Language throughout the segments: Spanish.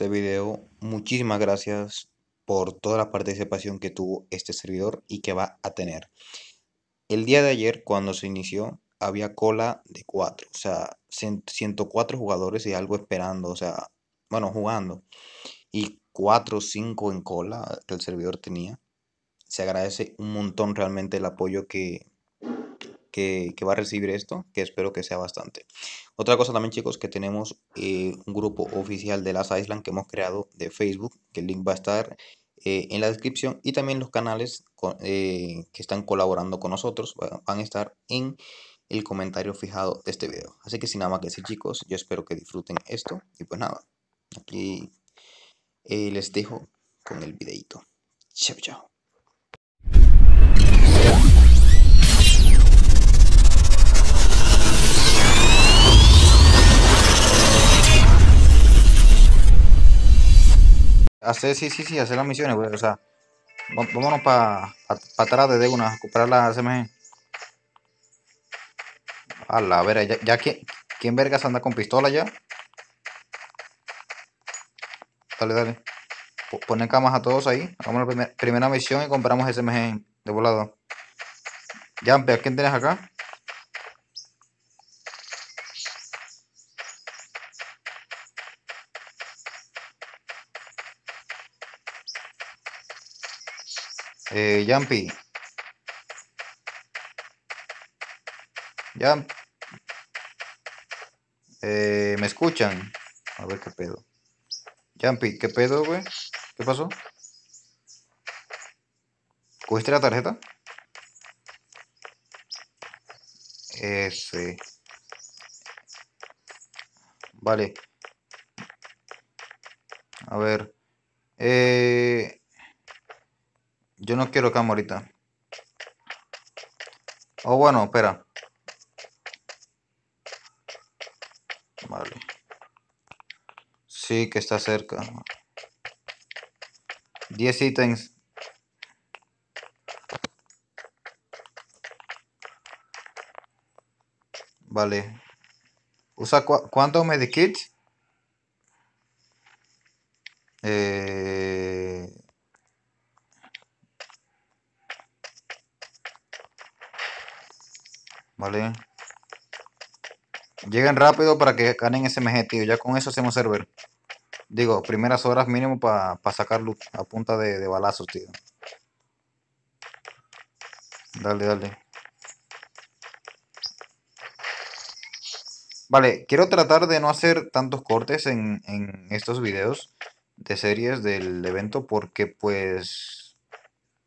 este video. Muchísimas gracias por toda la participación que tuvo este servidor y que va a tener. El día de ayer, cuando se inició, había cola de 4, o sea, 104 jugadores y algo esperando, o sea, bueno, jugando. Y 4 o 5 en cola que el servidor tenía. Se agradece un montón realmente el apoyo que va a recibir esto, que espero que sea bastante. Otra cosa también, chicos, que tenemos un grupo oficial de las Island que hemos creado de Facebook, que el link va a estar en la descripción, y también los canales que están colaborando con nosotros van a estar en el comentario fijado de este video. Así que sin nada más que decir, chicos, yo espero que disfruten esto, y pues nada, aquí les dejo con el videito. Chao, chao. Hacer, sí, hacer las misiones, güey, o sea, vámonos pa atrás de una, recuperar la SMG. A la vera, ya ¿quién vergas anda con pistola ya? Dale. Ponen camas a todos ahí, hagamos la primera misión y compramos SMG de volado. Jumper, ¿a quién tienes acá? Jumpy. Jump. ¿Me escuchan? A ver qué pedo. Jumpy, ¿qué pedo, güey? ¿Qué pasó? ¿Cogiste la tarjeta? Sí. Vale. A ver. Yo no quiero cama ahorita. Oh, bueno, espera. Vale. Sí, que está cerca. 10 ítems. Vale. ¿Usa cuántos medikits? Vale. Lleguen rápido para que ganen SMG, tío. Ya con eso hacemos server. Digo, primeras horas mínimo para sacar loot a punta de balazos, tío. Dale. Vale, quiero tratar de no hacer tantos cortes en estos videos de series del evento porque, pues...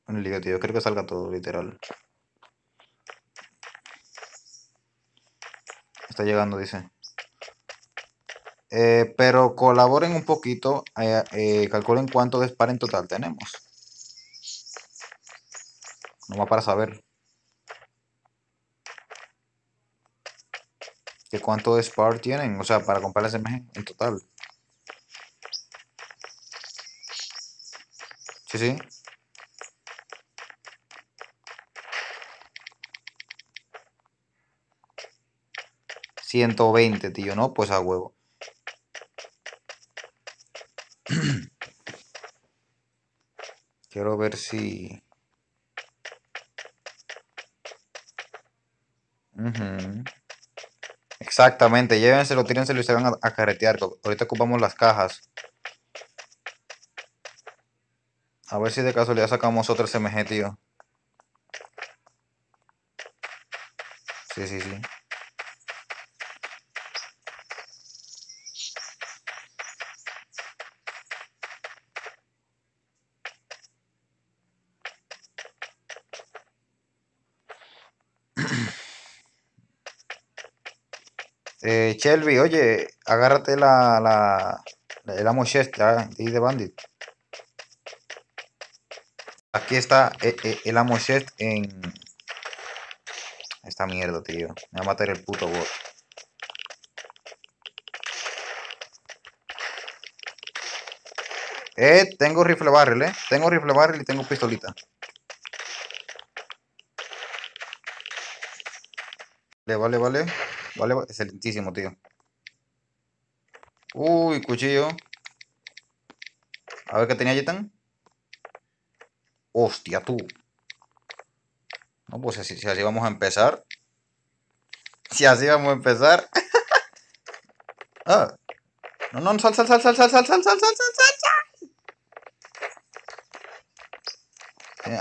Liga, tío, creo que salga todo, literal. Está llegando, dice. Pero colaboren un poquito. Calculen cuánto de SPAR en total tenemos. Nomás para saber. Que cuánto de SPAR tienen. O sea, para comprar la SMG en total. Sí. $120, tío, ¿no? Pues a huevo. Quiero ver si... Exactamente, llévenselo, tírenselo y se van a carretear. Ahorita ocupamos las cajas. A ver si de casualidad sacamos otra SMG, tío. Sí. Shelby, oye, agárrate la amochesta de Bandit. Aquí está el amochest en... Esta mierda, tío. Me va a matar el puto bot. Tengo rifle barrel, Tengo rifle barrel y tengo pistolita. Vale. Vale, excelentísimo, tío. Uy, cuchillo. A ver qué tenía Yetan. Hostia, tú. No, pues si así vamos a empezar. Si así vamos a empezar. Ah. No, no, sal.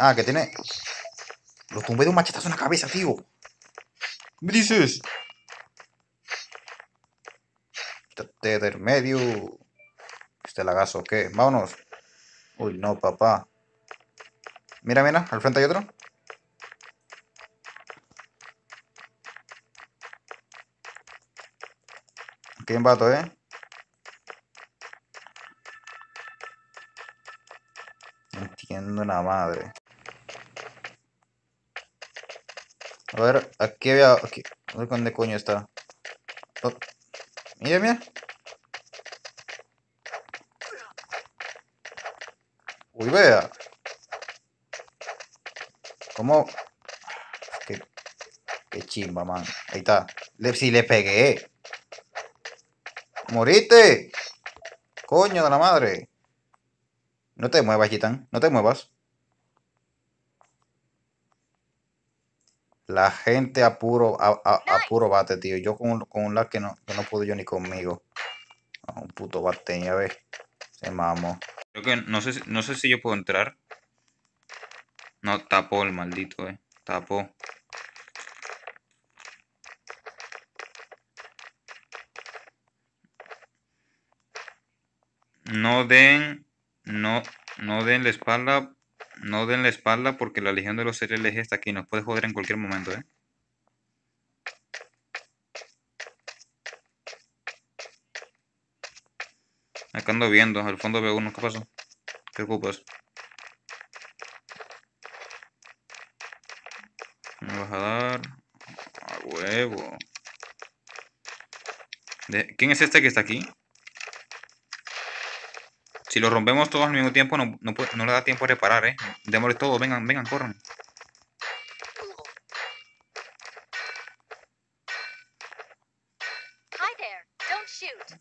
Ah, que tiene. Lo tumbé de un machetazo en la cabeza, tío. ¿Qué me dices? Quítate del medio. Este lagazo, ¿qué? Vámonos. Uy, no, papá. Mira, mira, al frente hay otro. Qué embato, ¿eh? No entiendo la madre. A ver, aquí había... Aquí. A ver dónde coño está. Oh. Mira, mira. Uy, vea. ¿Cómo? Qué chimba, man. Ahí está. Si le pegué. ¡Moriste! ¡Coño de la madre! No te muevas, Gitán. No te muevas. La gente a puro bate, tío. Yo con un lag que no pude yo ni conmigo. A un puto bate, ya ves. Se mamó. Creo que no sé si yo puedo entrar. No, tapó el maldito, Tapó. No den la espalda. No den la espalda porque la legión de los LLG está aquí. Nos puede joder en cualquier momento, Acá ando viendo. Al fondo veo uno. ¿Qué pasa? ¿Qué ocupas? Me vas a dar... A huevo. ¿Quién es este que está aquí? Si lo rompemos todos al mismo tiempo, no le da tiempo a reparar, Démosle todo, vengan, corran. Hi there. Don't shoot.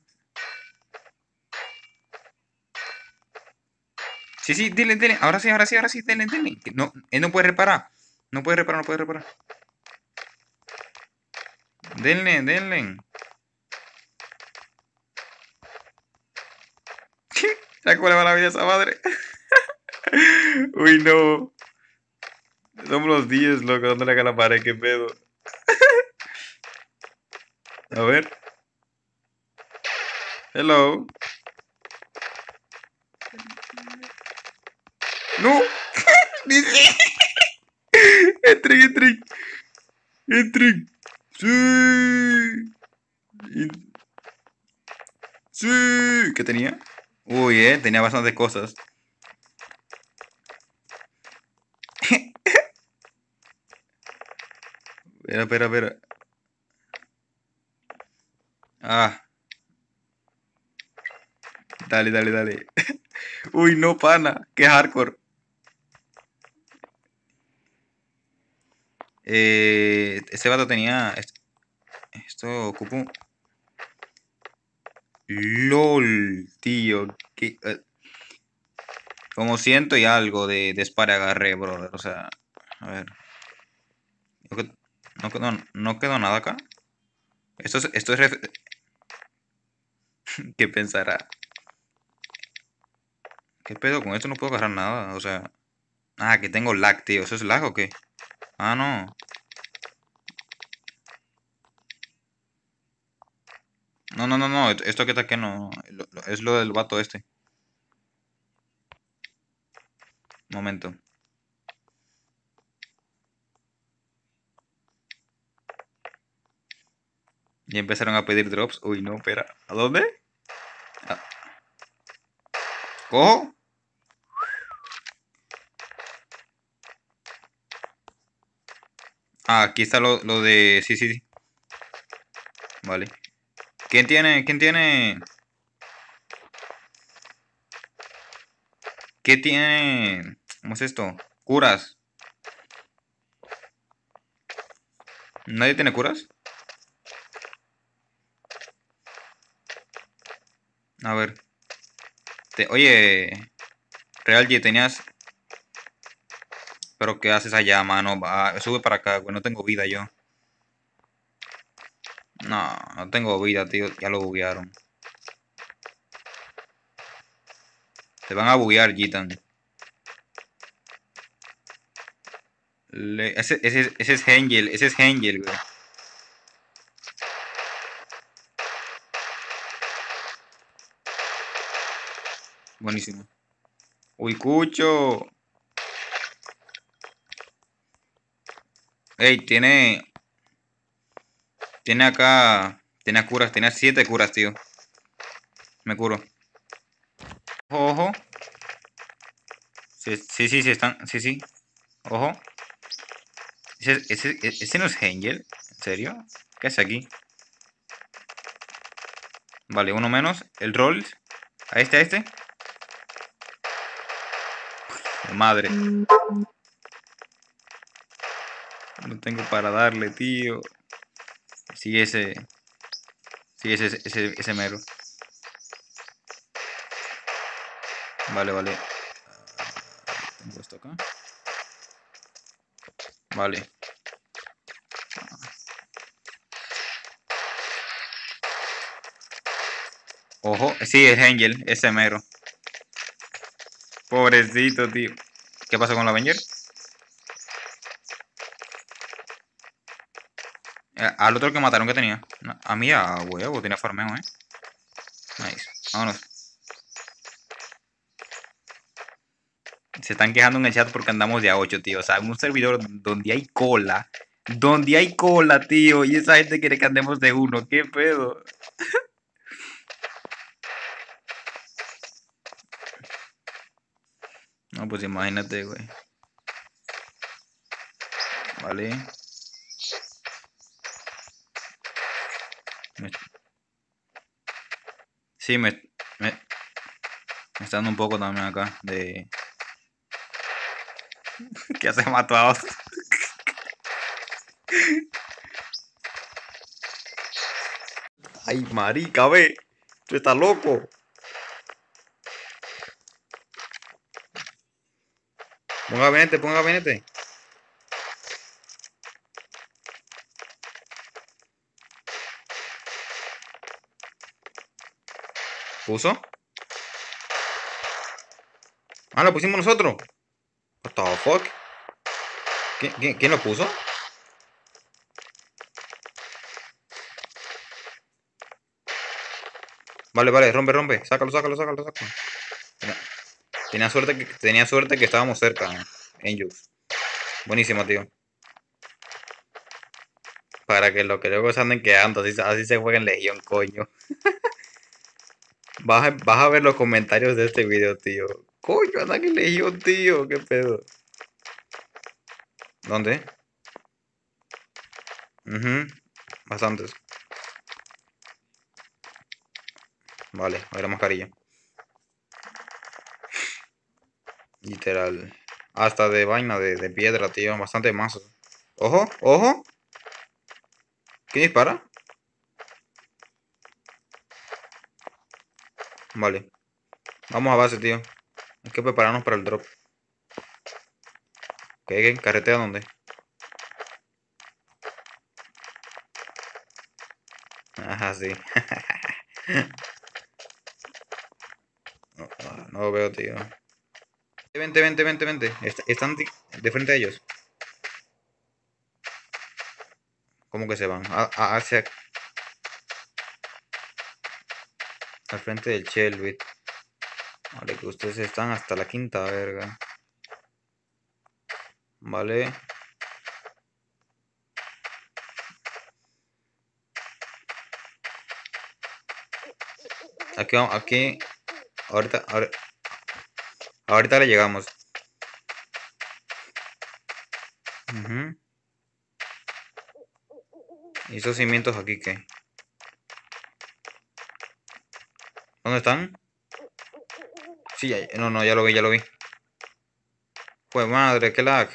Sí, dile. Ahora sí, dile. No, él no puede reparar. No puede reparar. Denle. ¿Sabes cómo le va la vida a esa madre? Uy, no. Somos los 10, loco, dándole acá a la pared, qué pedo. A ver. Hello. ¡No! ¡Dice! ¡Entren! ¡Sí! ¿Qué tenía? Uy, tenía bastantes cosas. Espera. Ah. Dale. Uy, no, pana. Qué hardcore. Este vato tenía... Esto ocupó... LOL, tío. Que, como 100 y algo de SPAR agarré, brother. O sea, a ver. No quedó nada acá. Esto es ¿Qué pensará? ¿Qué pedo? Con esto no puedo agarrar nada. O sea. Ah, que tengo lag, tío. ¿Eso es lag o qué? Ah, no. No, esto que está aquí no. Es lo del vato este. Momento. Ya empezaron a pedir drops. Uy, no, espera. ¿A dónde? Ah. ¿Cojo? Ah, aquí está lo de... Sí. Vale. ¿Quién tiene? ¿Qué tiene? ¿Cómo es esto? Curas. ¿Nadie tiene curas? A ver. Oye. Real G, tenías... Pero ¿qué haces allá, mano? Va, sube para acá, güey. No tengo vida yo. No, no tengo vida, tío. Ya lo buguearon. Te van a buguear, Gitan. Ese es Angel. Ese es Angel, güey. Buenísimo. Uy, cucho. Ey, tiene... Tiene acá... Tiene curas. Tiene 7 curas, tío. Me curo. Ojo, ojo. Sí, están... Sí. Ojo. ¿Ese no es Angel? ¿En serio? ¿Qué hace aquí? Vale, uno menos. El roll. A este. Madre. No tengo para darle, tío. Sí, ese mero. Vale. Tengo esto acá. Vale. Ojo, sí, es Angel, ese mero. Pobrecito, tío. ¿Qué pasó con la Avenger? Al otro que mataron que tenía. No, a mí a huevo, tenía farmeo, eh. Nice. Vámonos. Se están quejando en el chat porque andamos de a 8, tío. O sea, en un servidor donde hay cola. Donde hay cola, tío. Y esa gente quiere que andemos de 1. ¿Qué pedo? No, pues imagínate, güey. Vale. Sí, me está dando un poco también acá de... que se mató a otro. Ay, marica, ve. Tú estás loco. Ponga gabinete. ¿Puso? Ah, lo pusimos nosotros. What the fuck? ¿Quién lo puso? Vale, rompe. Sácalo. Tenía suerte que estábamos cerca, Angels. Buenísimo, tío. Para que los que luego se anden quedando, así se juega en Legión, coño. Vas a ver los comentarios de este video, tío. Coño, anda que Legión, tío. Qué pedo. ¿Dónde? Bastantes. Vale, a ver la mascarilla. Literal. Hasta de vaina de piedra, tío. Bastante mazo. Ojo. ¿Quién dispara? Vale. Vamos a base, tío. Hay que prepararnos para el drop. ¿Qué? ¿Carretea dónde? Ajá, sí. No veo, tío. Vente. Están de frente a ellos. ¿Cómo que se van? Hacia... Al frente del Shelby. Vale, que ustedes están hasta la quinta verga. Vale. Aquí vamos, aquí. Ahorita le llegamos. ¿Y esos cimientos aquí qué? ¿Dónde están? Sí, no, ya lo vi. Pues madre, qué lag.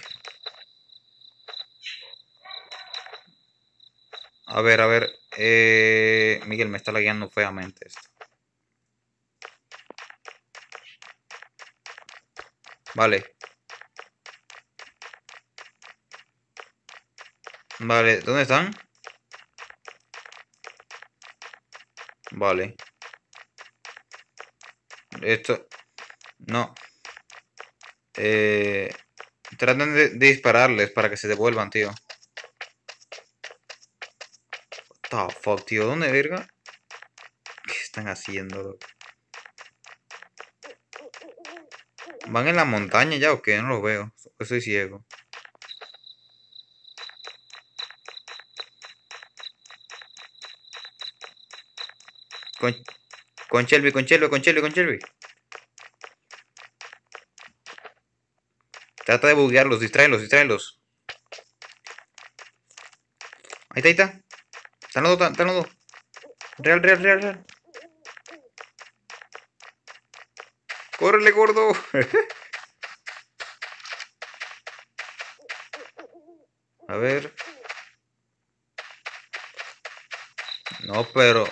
A ver. Miguel, me está lagueando feamente esto. Vale. Vale, ¿dónde están? Vale. Esto... No. Tratan de dispararles para que se devuelvan, tío. What the fuck, tío. ¿Dónde, verga? ¿Qué están haciendo? ¿Van en la montaña ya o qué? No los veo. Estoy ciego. Con Shelby, con Shelby, con Shelby, con Shelby. Trata de buguearlos, distráelos, distráelos. Ahí está, ahí está. Están los dos, están los dos. Real, real, real, real. ¡Córrele, gordo! A ver. No, pero...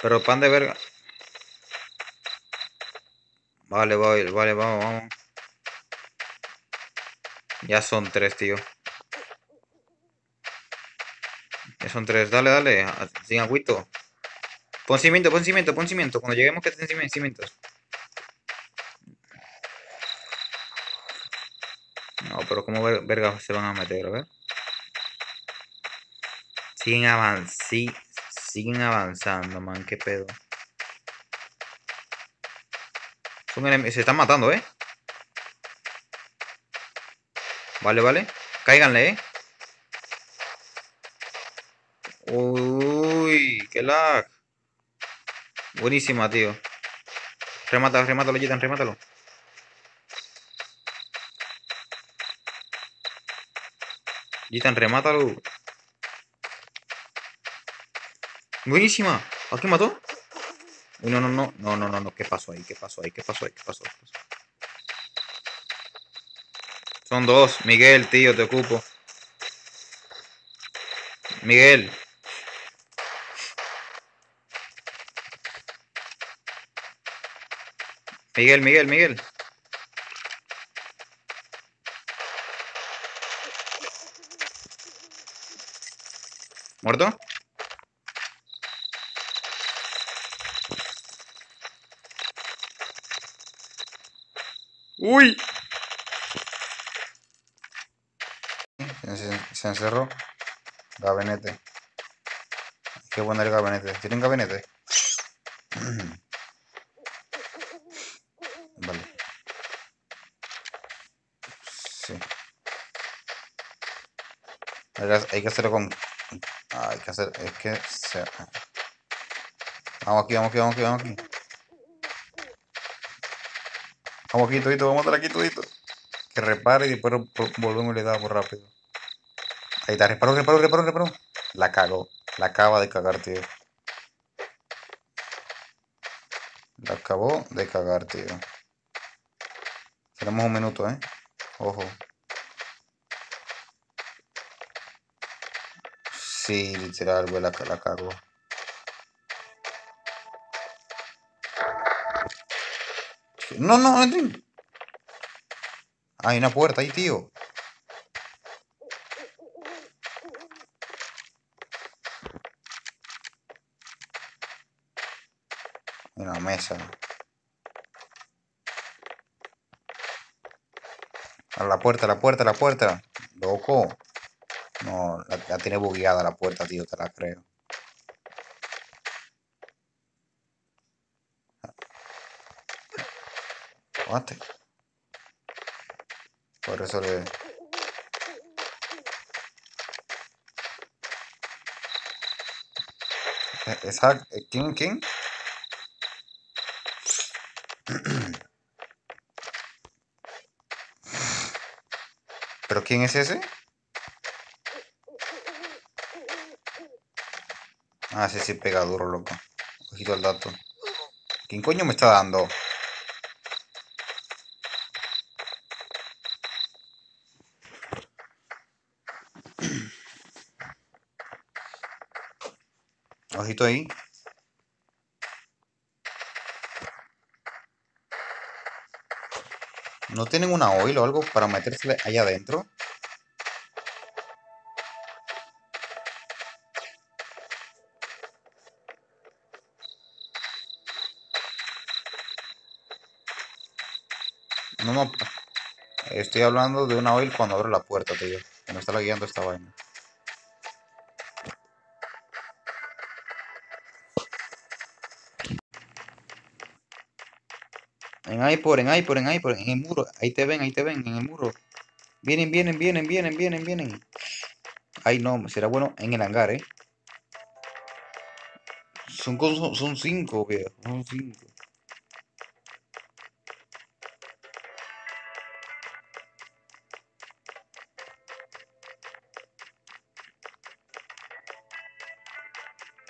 Pero pan de verga. Vale, vale, vale, vamos, vamos. Ya son tres, tío. Ya son tres, dale, dale. Sin agüito. Pon cimiento, pon cimiento, pon cimiento. Cuando lleguemos que estén cimientos. No, pero ¿cómo verga se van a meter? A ver. Siguen avanzando. Siguen avanzando, man, qué pedo. Son enemigos. Se están matando, ¿eh? Vale, vale. Cáiganle, ¿eh? Uy, qué lag. Buenísima, tío. Remátalo, remátalo, Gitan, remátalo. Gitan, remátalo. Buenísima. ¿A quién mató? No, no, no, no, no, no, no. ¿Qué pasó ahí? ¿Qué pasó ahí? ¿Qué pasó ahí? ¿Qué pasó? ¿Qué pasó? Son dos. Miguel, tío, te ocupo. Miguel. Miguel, Miguel, Miguel. ¿Muerto? ¡Uy! Se encerró. Gabinete. Qué bueno el gabinete. ¿Tienen gabinete? Vale. Sí. Hay que hacerlo con... Hay que hacer... Es que... Se... Vamos aquí, vamos aquí, vamos aquí, vamos aquí. Vamos aquí, todito, vamos a estar aquí, todito. Que repare y después volvemos y le damos rápido. Ahí está, reparó, reparó, reparó, reparó. La cagó. La acaba de cagar, tío. La acabó de cagar, tío. Tenemos un minuto, ¿eh? Ojo. Sí, literal, güey, la cagó. No, no, entren. Hay una puerta ahí, tío. Una mesa. A la puerta, la puerta, la puerta. Loco. No, la tiene bugueada la puerta, tío, te la creo. Por eso le... Exacto. ¿Quién? ¿Quién? ¿Pero quién es ese? Ah, sí, sí, pega duro, loco. Ojito al dato. ¿Quién coño me está dando? Ojito ahí. ¿No tienen una oil o algo para metérsele ahí adentro? No, no. Estoy hablando de una oil cuando abro la puerta, tío. Que me está lagueando esta vaina. En el muro. Ahí te ven, en el muro. Vienen. Ay, no, será bueno en el hangar, eh. Son 5, viejo. Son 5.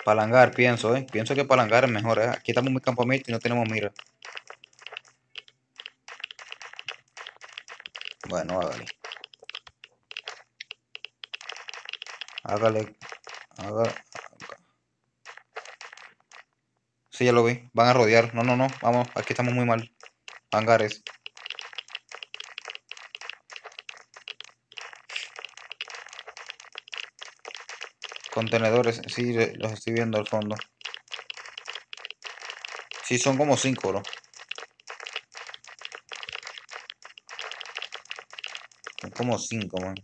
Palangar, pienso, eh. Pienso que palangar es mejor, eh. Aquí estamos muy campamento y no tenemos mira. Bueno, hágale. Hágale. Sí, ya lo vi. Van a rodear. No. Vamos, aquí estamos muy mal. Hangares. Contenedores. Sí, los estoy viendo al fondo. Sí, son como 5, ¿no? Como 5, man.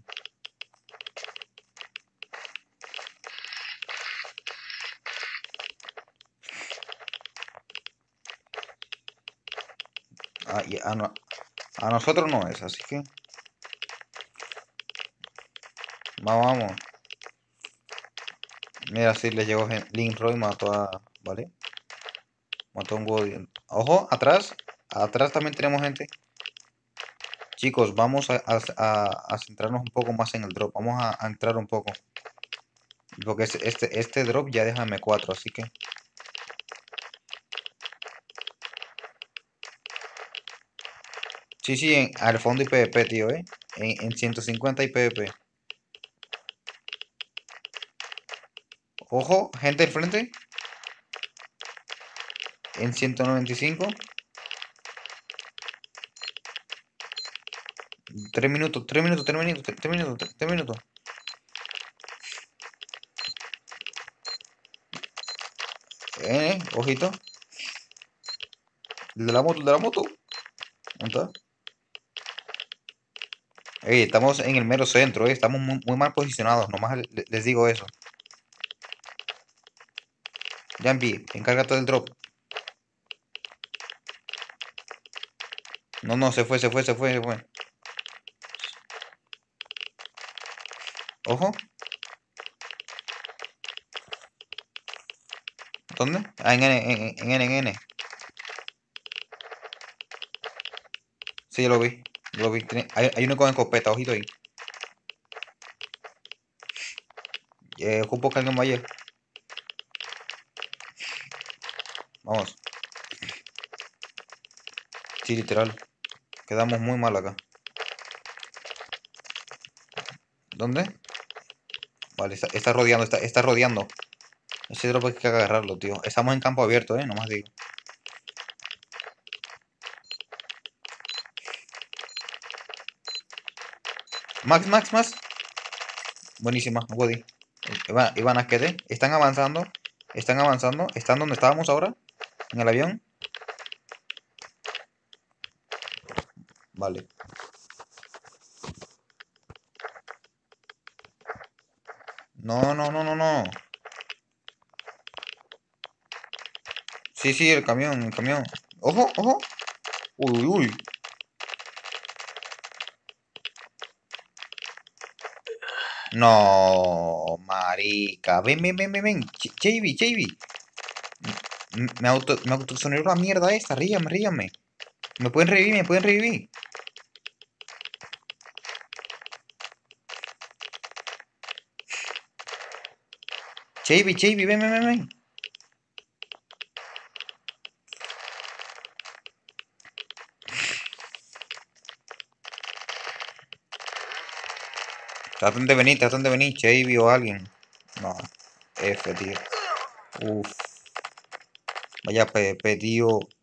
A nosotros no es, así que... Vamos. Mira, si le llegó Link Roy, mató a... ¿Vale? Mató a un Woody. Ojo, atrás. Atrás también tenemos gente. Chicos, vamos a centrarnos un poco más en el drop. Vamos a entrar un poco. Porque este drop ya deja M4, así que... Sí, al fondo y PvP, tío, ¿eh? En 150 y PvP. Ojo, gente al frente. En 195. 3 minutos. Ojito. El de la moto. ¿Dónde está? Estamos en el mero centro, estamos muy mal posicionados, nomás les digo eso. Jambi, encárgate del drop. No, se fue. Ojo. ¿Dónde? Ah, en N. Sí, yo lo vi. Hay uno con escopeta, ojito ahí. Ocupo que alguien vaya. Vamos. Sí, literal. Quedamos muy mal acá. ¿Dónde? Vale, está rodeando. Ese drop hay que agarrarlo, tío. Estamos en campo abierto, nomás digo. Max. Buenísima, Woody. Iban a quedar. Están avanzando. Están donde estábamos ahora. En el avión. Vale. No. Sí, el camión. Ojo. Uy. No, marica. Ven. Chevy. Me autoexoneró la mierda esta. Ríame. Me pueden revivir. Chevy, ven. Traten de venir, Chevy o alguien. No, F, tío. Uf. Vaya PvP, tío.